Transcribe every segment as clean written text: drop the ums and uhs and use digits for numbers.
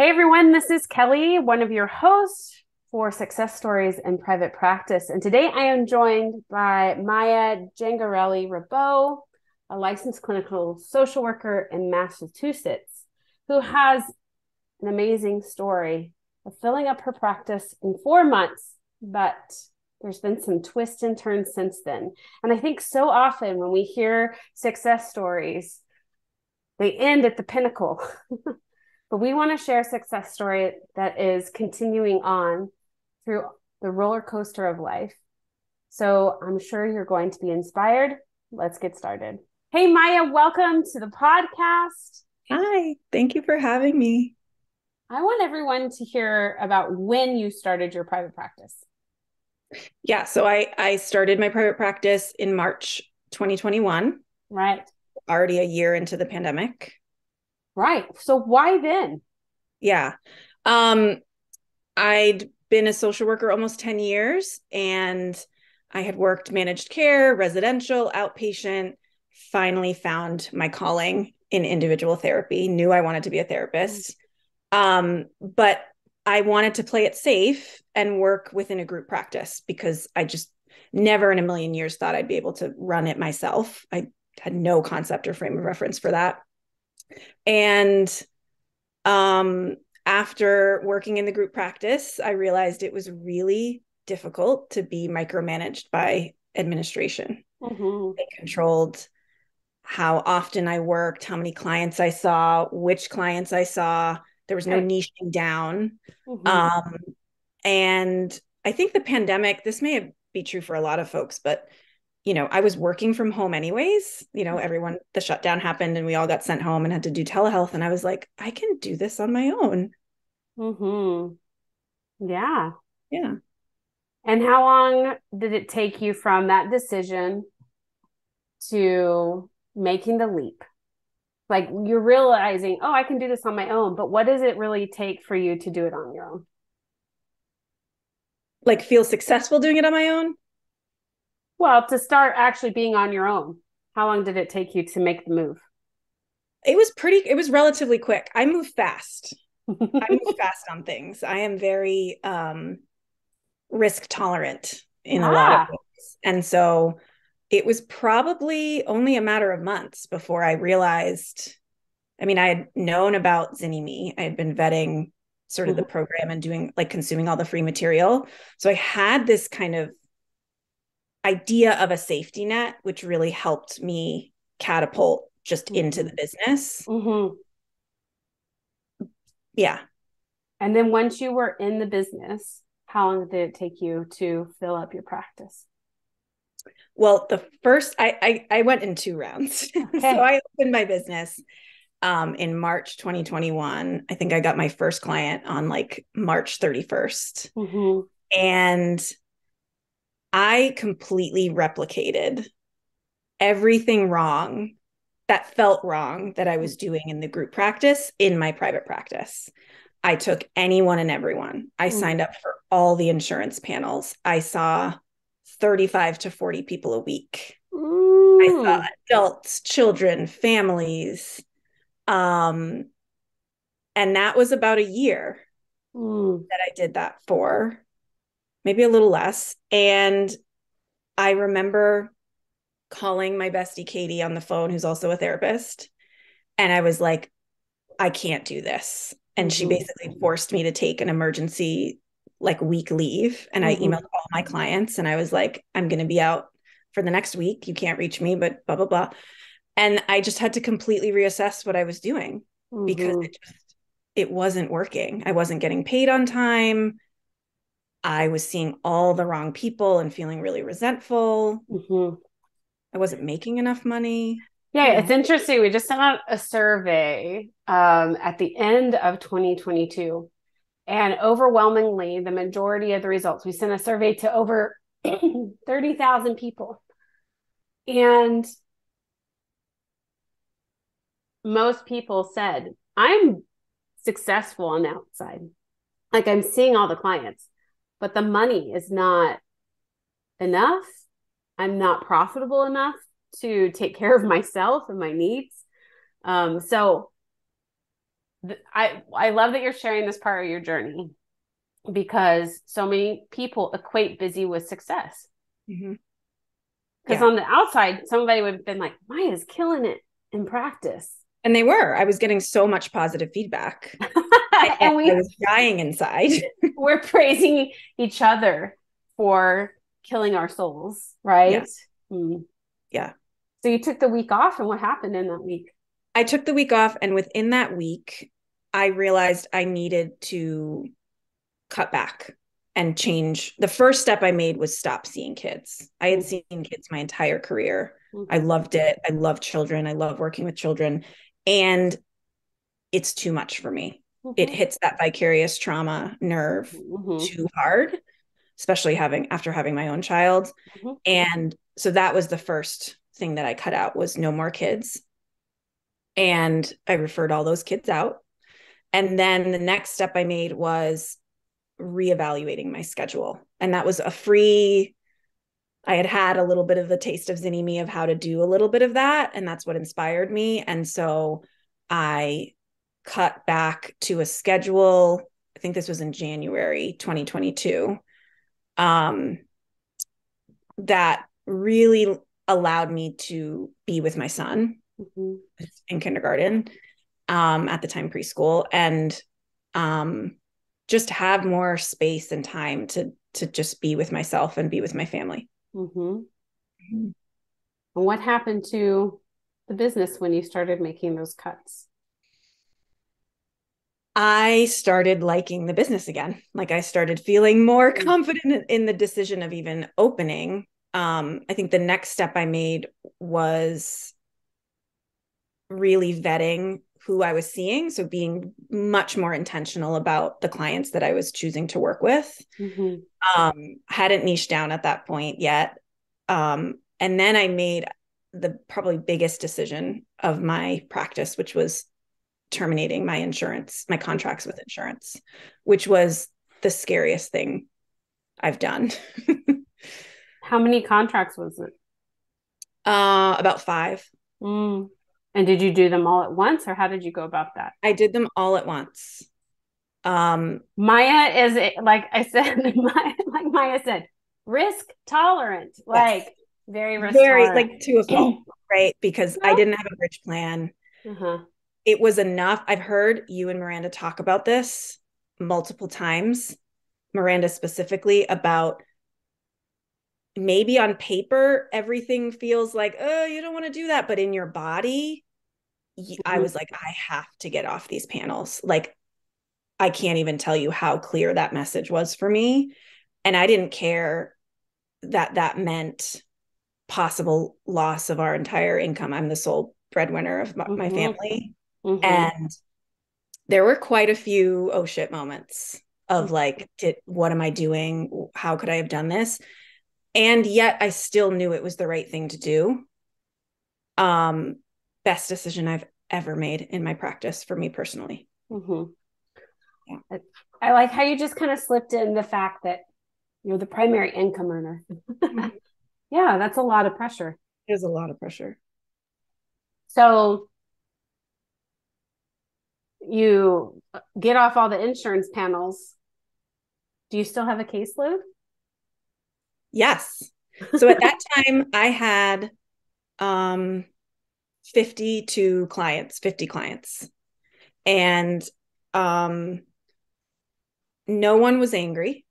Hey everyone, this is Kelly, one of your hosts for Success Stories in Private Practice. And today I am joined by Maya Gengarelli-Rabeau, a licensed clinical social worker in Massachusetts, who has an amazing story of filling up her practice in 4 months, but there's been some twists and turns since then. And I think so often when we hear success stories, they end at the pinnacle. But we want to share a success story that is continuing on through the roller coaster of life. So I'm sure you're going to be inspired. Let's get started. Hey, Maya, welcome to the podcast. Hi, thank you for having me. I want everyone to hear about when you started your private practice. Yeah, so I started my private practice in March 2021. Right. Already a year into the pandemic. Right. So why then? Yeah. I'd been a social worker almost 10 years and I had worked managed care, residential, outpatient, finally found my calling in individual therapy, knew I wanted to be a therapist. But I wanted to play it safe and work within a group practice because I just never in a million years thought I'd be able to run it myself. I had no concept or frame of reference for that. And after working in the group practice, I realized it was really difficult to be micromanaged by administration. Mm-hmm. They controlled how often I worked, how many clients I saw, which clients I saw. There was no niching down. Mm-hmm. And I think the pandemic, this may be true for a lot of folks, but you know, I was working from home anyways, you know, everyone, the shutdown happened and we all got sent home and had to do telehealth. And I was like, I can do this on my own. Mm-hmm. Yeah. Yeah. And how long did it take you from that decision to making the leap? Like you're realizing, oh, I can do this on my own, but what does it really take for you to do it on your own? Like feel successful doing it on my own? Well, to start actually being on your own, how long did it take you to make the move? It was relatively quick. I move fast. I move fast on things. I am very risk tolerant in a lot of ways. And so it was probably only a matter of months before I realized, I mean, I had known about Zinimi Me. I had been vetting sort of the program and doing like consuming all the free material. So I had this kind of idea of a safety net, which really helped me catapult just into the business. Mm-hmm. Yeah. And then once you were in the business, how long did it take you to fill up your practice? Well, the first, I went in 2 rounds. Okay. So I opened my business in March 2021. I think I got my first client on like March 31st. Mm-hmm. And I completely replicated everything wrong that felt wrong that I was doing in the group practice in my private practice. I took anyone and everyone. I signed up for all the insurance panels. I saw 35 to 40 people a week. Ooh. I saw adults, children, families. And that was about a year that I did that for. Maybe a little less. And I remember calling my bestie, Katie, on the phone, who's also a therapist. And I was like, I can't do this. And she basically forced me to take an emergency, like week leave. And I emailed all my clients and I was like, I'm going to be out for the next week. You can't reach me, but blah, blah, blah. And I just had to completely reassess what I was doing because it wasn't working. I wasn't getting paid on time. I was seeing all the wrong people and feeling really resentful. Mm-hmm. I wasn't making enough money. Yeah, it's interesting. We just sent out a survey at the end of 2022. And overwhelmingly, the majority of the results, we sent a survey to over 30,000 people. And most people said, I'm successful on the outside. Like I'm seeing all the clients, but the money is not enough. I'm not profitable enough to take care of myself and my needs. So I love that you're sharing this part of your journey, because so many people equate busy with success. Mm-hmm. Because on the outside, somebody would have been like, Maya's killing it in practice. And they were. I was getting so much positive feedback. And I was dying inside. We're praising each other for killing our souls, right? Yeah. Mm. Yeah. So you took the week off, and what happened in that week? I took the week off, and within that week, I realized I needed to cut back and change. The first step I made was stop seeing kids. I had seen kids my entire career. I loved it. I love children. I love working with children, and it's too much for me. It hits that vicarious trauma nerve too hard, especially after having my own child. And so that was the first thing that I cut out, was no more kids. And I referred all those kids out. And then the next step I made was reevaluating my schedule. And that was I had had a little bit of the taste of Zinimi Me, of how to do a little bit of that. And that's what inspired me. And so I cut back to a schedule. I think this was in January, 2022. That really allowed me to be with my son in kindergarten, at the time preschool, and just have more space and time to just be with myself and be with my family. And what happened to the business when you started making those cuts? I started liking the business again. Like, I started feeling more confident in the decision of even opening. I think the next step I made was really vetting who I was seeing. So being much more intentional about the clients that I was choosing to work with. Hadn't niched down at that point yet. And then I made the probably biggest decision of my practice, which was terminating my contracts with insurance, which was the scariest thing I've done. How many contracts was it? About 5. And did you do them all at once, or how did you go about that? I did them all at once. Maya is, like I said, like Maya said, risk tolerant, like very risk tolerant. Very, like, to a fault, right? Because I didn't have a bridge plan. It was enough. I've heard you and Miranda talk about this multiple times, Miranda specifically, about maybe on paper, everything feels like, oh, you don't want to do that. But in your body, I was like, I have to get off these panels. Like, I can't even tell you how clear that message was for me. And I didn't care that that meant possible loss of our entire income. I'm the sole breadwinner of my family. And there were quite a few oh shit moments of like, what am I doing? How could I have done this? And yet I still knew it was the right thing to do. Best decision I've ever made in my practice for me personally. Yeah. I like how you just kind of slipped in the fact that you're the primary income earner. Yeah, that's a lot of pressure. It is a lot of pressure. So you get off all the insurance panels. Do you still have a caseload? Yes. So at that time I had 50 clients, and no one was angry.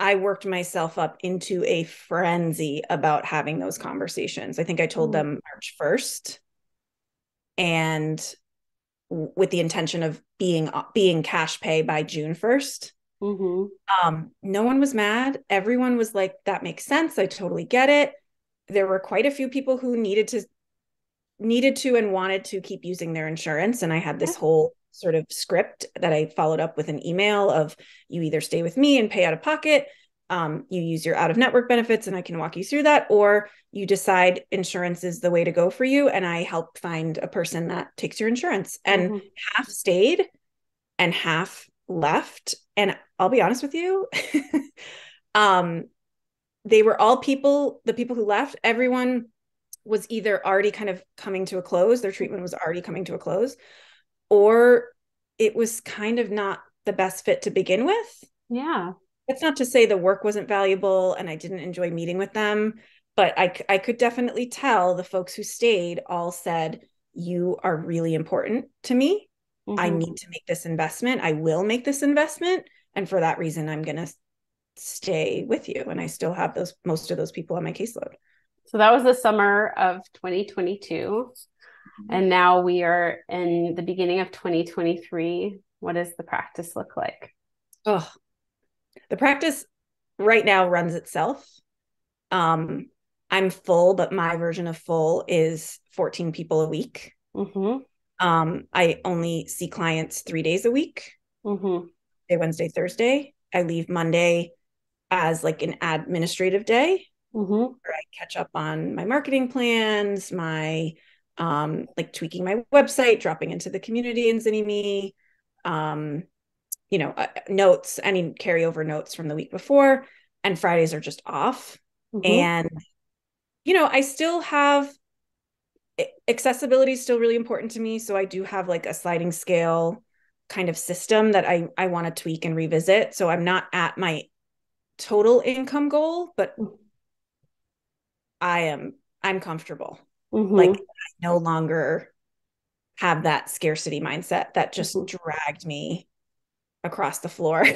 I worked myself up into a frenzy about having those conversations. I think I told them March 1st, and with the intention of being cash pay by June 1st. No one was mad. Everyone was like, that makes sense. I totally get it. There were quite a few people who needed to and wanted to keep using their insurance. And I had this whole sort of script that I followed up with an email of, you either stay with me and pay out of pocket, you use your out of network benefits and I can walk you through that, or you decide insurance is the way to go for you and I help find a person that takes your insurance. And half stayed and half left. And I'll be honest with you, they were all people, the people who left, everyone was either already kind of coming to a close, their treatment was already coming to a close, or it was kind of not the best fit to begin with. Yeah. That's not to say the work wasn't valuable and I didn't enjoy meeting with them, but I could definitely tell the folks who stayed all said, you are really important to me. Mm-hmm. I need to make this investment. I will make this investment. And for that reason, I'm going to stay with you. And I still have those, most of those people on my caseload. So that was the summer of 2022. And now we are in the beginning of 2023. What does the practice look like? Oh, the practice right now runs itself. I'm full, but my version of full is 14 people a week. Mm-hmm. I only see clients 3 days a week. Mm-hmm. Wednesday, Thursday. I leave Monday as like an administrative day, mm-hmm. where I catch up on my marketing plans, my like tweaking my website, dropping into the community in Zinimi, notes, any carryover notes from the week before, and Fridays are just off. Mm-hmm. And, I still have accessibility is still really important to me. So I do have like a sliding scale kind of system that I want to tweak and revisit. So I'm not at my total income goal, but I'm comfortable. Mm-hmm. Like I no longer have that scarcity mindset that just mm-hmm. dragged me across the floor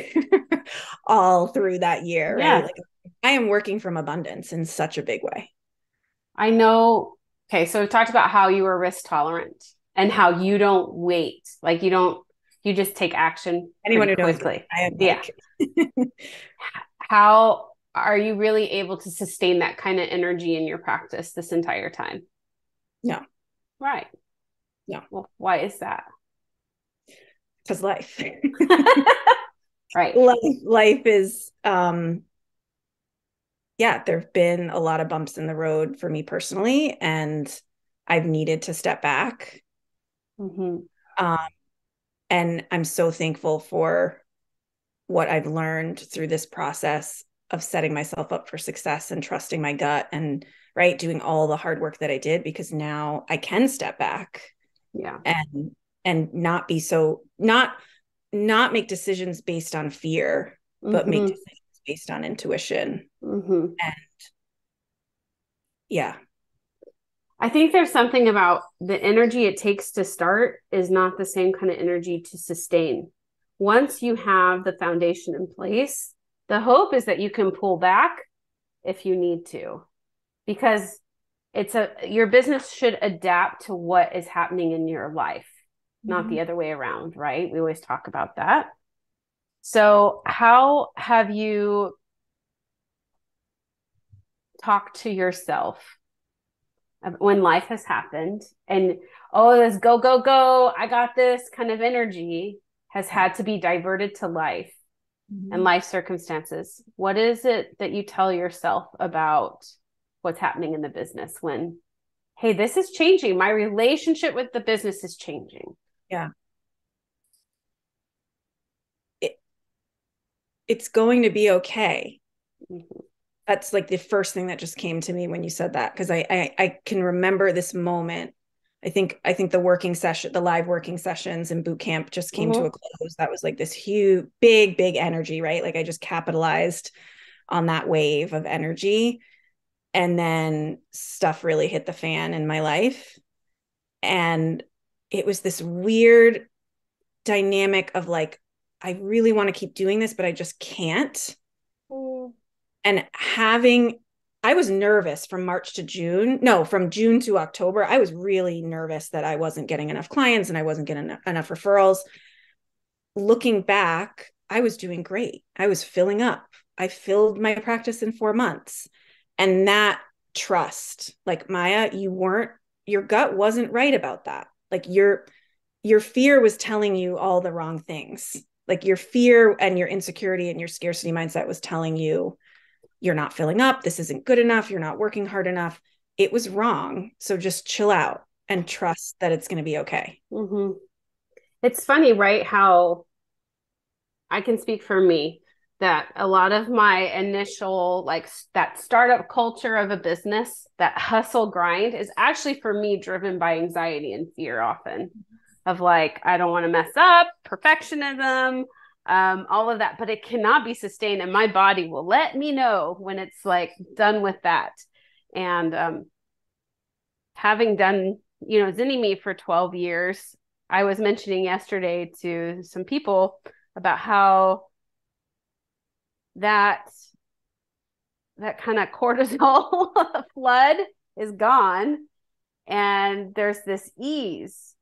all through that year. Yeah. Right? Like, I am working from abundance in such a big way. I know. Okay. So we talked about how you were risk tolerant and how you don't wait. Like you just take action. Anyone who knows me, I am like... Yeah. How are you really able to sustain that kind of energy in your practice this entire time? No. Right. No. Well, why is that? Because life. Right. Life is, there've been a lot of bumps in the road for me personally, and I've needed to step back. Mm-hmm. And I'm so thankful for what I've learned through this process of setting myself up for success and trusting my gut and doing all the hard work that I did, because now I can step back and not be so, not make decisions based on fear, mm-hmm. but make decisions based on intuition. Mm-hmm. And I think there's something about the energy it takes to start is not the same kind of energy to sustain. Once you have the foundation in place, the hope is that you can pull back if you need to, because your business should adapt to what is happening in your life, not the other way around, right? We always talk about that. So how have you talked to yourself when life has happened and, this go, I got this kind of energy has had to be diverted to life? And life circumstances. What is it that you tell yourself about what's happening in the business when, hey, this is changing. My relationship with the business is changing. Yeah. It's going to be okay. Mm-hmm. That's like the first thing that just came to me when you said that. Cause I can remember this moment. I think the live working sessions and boot camp just came to a close. That was like this huge, big energy, right? Like I just capitalized on that wave of energy, and then stuff really hit the fan in my life. And it was this weird dynamic of like, I really want to keep doing this, but I just can't. Mm. And I was nervous from from June to October. I was really nervous that I wasn't getting enough clients and I wasn't getting enough referrals. Looking back, I was doing great. I was filling up. I filled my practice in 4 months. And that trust, like, Maya, your gut wasn't right about that. Like your fear was telling you all the wrong things. Like your fear and your insecurity and your scarcity mindset was telling you, you're not filling up. This isn't good enough. You're not working hard enough. It was wrong. So just chill out and trust that it's going to be okay. Mm-hmm. It's funny, right? How I can speak for me that a lot of my initial, like that startup culture of a business, that hustle grind is actually for me driven by anxiety and fear often. of like, I don't want to mess up, perfectionism, all of that, but it cannot be sustained. And my body will let me know when it's like done with that. And having done, Zinimi Me for 12 years, I was mentioning yesterday to some people about how that kind of cortisol flood is gone. And there's this ease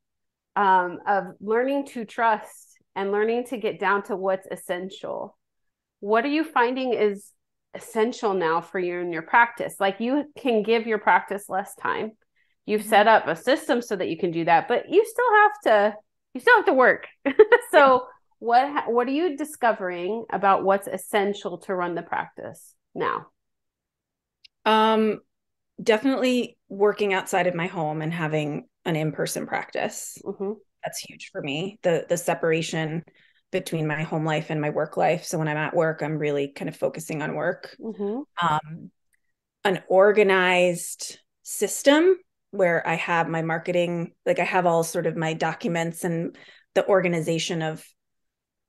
of learning to trust and learning to get down to what's essential. What are you finding is essential now for you in your practice? Like, you can give your practice less time. You've set up a system so that you can do that, but you still have to work. So what are you discovering about what's essential to run the practice now? Definitely working outside of my home and having an in-person practice. Mm-hmm. That's huge for me. The separation between my home life and my work life. So when I'm at work, I'm really kind of focusing on work. Mm-hmm. An organized system where I have my marketing, like I have all sort of my documents and the organization of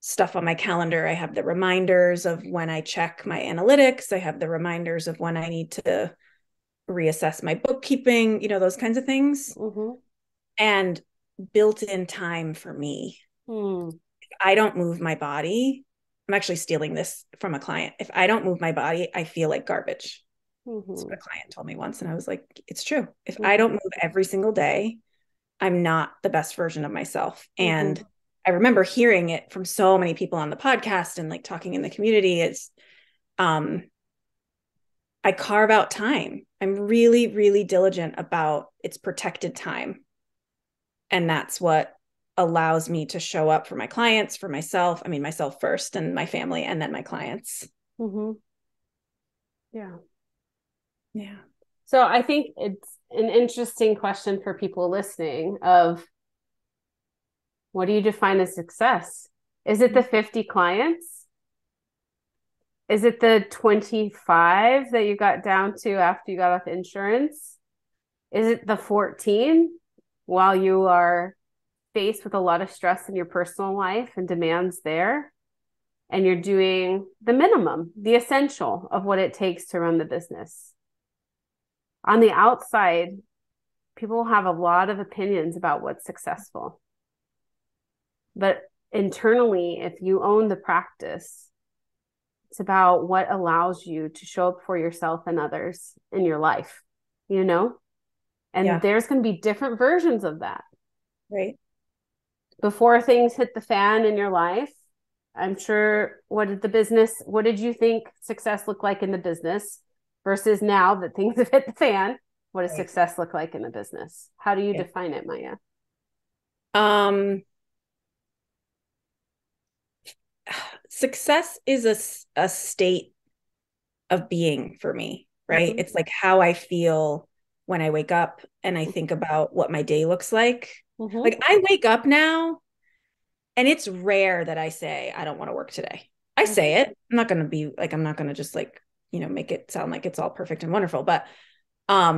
stuff on my calendar. I have the reminders of when I check my analytics. I have the reminders of when I need to reassess my bookkeeping, those kinds of things. Mm-hmm. And built-in time for me. Mm. I don't move my body. I'm actually stealing this from a client. If I don't move my body, I feel like garbage. Mm-hmm. That's what a client told me once. And I was like, it's true. If mm-hmm. I don't move every single day, I'm not the best version of myself. Mm-hmm. And I remember hearing it from so many people on the podcast and like talking in the community. It's, I carve out time. I'm really, really diligent about it's protected time. And that's what allows me to show up for my clients, for myself. I mean, myself first and my family and then my clients. Mm-hmm. Yeah. Yeah. So I think it's an interesting question for people listening of, what do you define as success? Is it the 50 clients? Is it the 25 that you got down to after you got off insurance? Is it the 14 while you are faced with a lot of stress in your personal life and demands there, and you're doing the minimum, the essential of what it takes to run the business? On the outside, people have a lot of opinions about what's successful. But internally, if you own the practice, it's about what allows you to show up for yourself and others in your life, And yeah. There's going to be different versions of that. Right. Before things hit the fan in your life, I'm sure, what did you think success looked like in the business versus now that things have hit the fan? What does success look like in the business? How do you define it, Maya? Success is a state of being for me, right? Mm-hmm. It's like how I feel when I wake up and I think about what my day looks like. Mm-hmm. Like, I wake up now and it's rare that I say, I don't want to work today. I say it. I'm not going to just like, make it sound like it's all perfect and wonderful. But I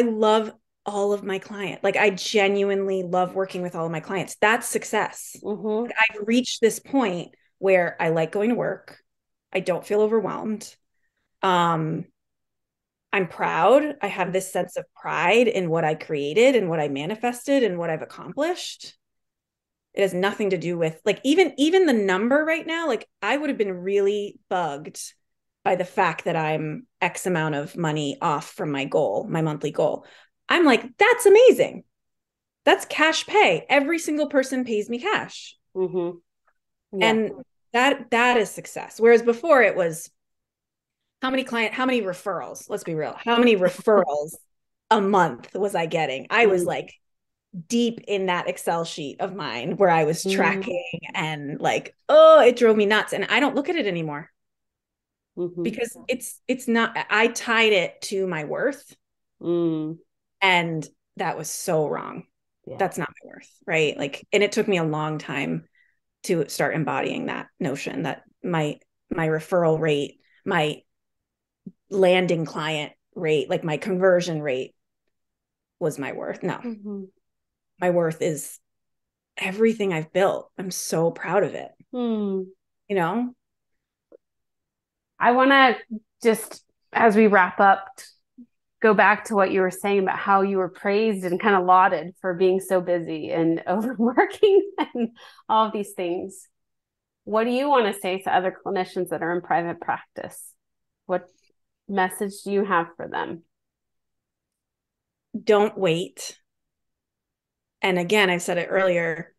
love all of my clients. Like, I genuinely love working with all of my clients. That's success. Mm-hmm. Like, I've reached this point where I like going to work. I don't feel overwhelmed. I'm proud. I have this sense of pride in what I created and what I manifested and what I've accomplished. It has nothing to do with like, even the number right now, like I would have been really bugged by the fact that I'm X amount of money off from my goal, my monthly goal. I'm like, that's amazing. That's cash pay. Every single person pays me cash. Mm-hmm. Yeah. And that is success. Whereas before it was, how many referrals? Let's be real. How many referrals a month was I getting? I was like deep in that Excel sheet of mine where I was tracking and like, oh, it drove me nuts. And I don't look at it anymore because it's not, I tied it to my worth. Mm. And that was so wrong. Yeah. That's not my worth. Right. Like, and it took me a long time to start embodying that notion that my referral rate, my landing client rate, like my conversion rate was my worth. No, my worth is everything I've built. I'm so proud of it. You know, I want to just, as we wrap up, go back to what you were saying about how you were praised and kind of lauded for being so busy and overworking and all of these things. What do you want to say to other clinicians that are in private practice? What message do you have for them? Don't wait. And again, I said it earlier,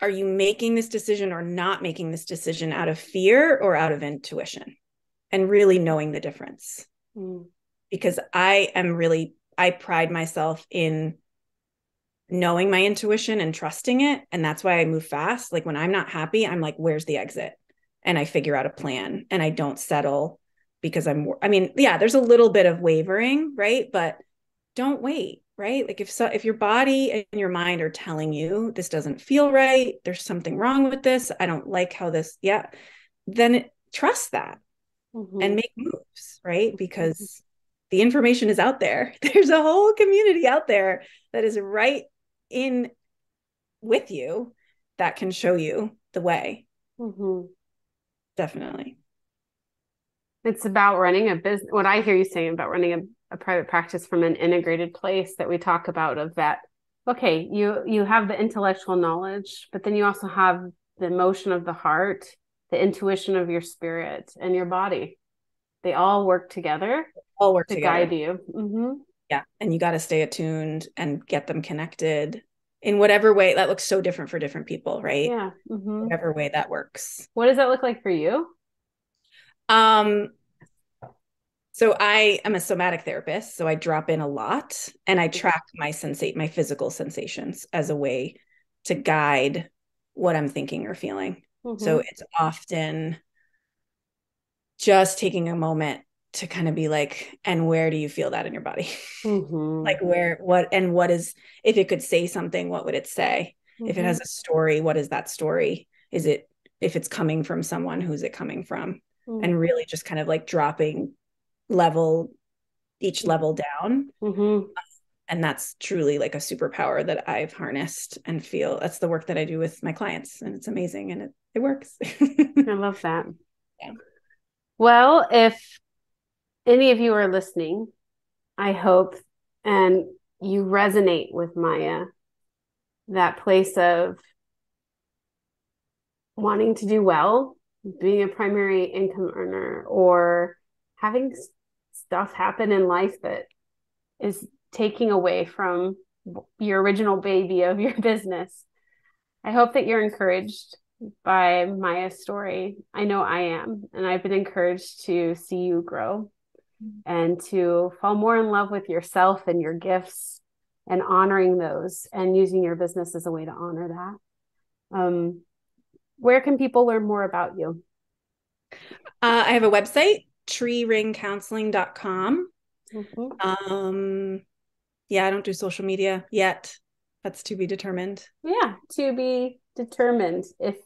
are you making this decision or not making this decision out of fear or out of intuition? And really knowing the difference. Because I pride myself in knowing my intuition and trusting it. And that's why I move fast. Like when I'm not happy, I'm like, where's the exit? And I figure out a plan and I don't settle because there's a little bit of wavering, right? But don't wait, right? Like if your body and your mind are telling you this doesn't feel right, there's something wrong with this, I don't like how this, then trust that and make moves, right? Because the information is out there. There's a whole community out there that is right in with you that can show you the way. Definitely. It's about running a business. What I hear you saying about running a private practice from an integrated place that we talk about of that. Okay. You have the intellectual knowledge, but then you also have the emotion of the heart, the intuition of your spirit and your body. They all work together. Guide you. Yeah. And you got to stay attuned and get them connected in whatever way that looks so different for different people. Right. Yeah. Whatever way that works. What does that look like for you? So I am a somatic therapist, so I drop in a lot and I track my physical sensations as a way to guide what I'm thinking or feeling. So it's often just taking a moment to kind of be like, and where do you feel that in your body? Like what is, if it could say something, what would it say? If it has a story, what is that story? Is it, if it's coming from someone, who's it coming from? And really just kind of like dropping each level down. And that's truly like a superpower that I've harnessed and feel that's the work that I do with my clients. And it's amazing. And it works. I love that. Yeah. Well, if any of you are listening, I hope, and you resonate with Maya, that place of wanting to do well, being a primary income earner, or having stuff happen in life that is taking away from your original baby of your business. I hope that you're encouraged by Maya's story. I know I am, and I've been encouraged to see you grow and to fall more in love with yourself and your gifts and honoring those and using your business as a way to honor that. Where can people learn more about you? I have a website, treeringcounseling.com. I don't do social media yet. That's to be determined. Yeah, to be determined if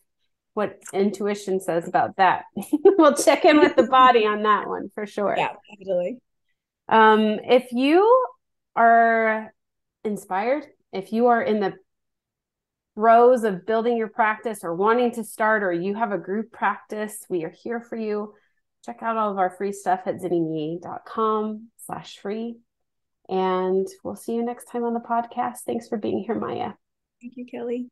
what intuition says about that. We'll check in with the body on that one for sure. Yeah, totally. If you are inspired, if you are in the rows of building your practice or wanting to start, or you have a group practice, we are here for you. Check out all of our free stuff at zinimi.com/free. And we'll see you next time on the podcast. Thanks for being here, Maya. Thank you, Kelly.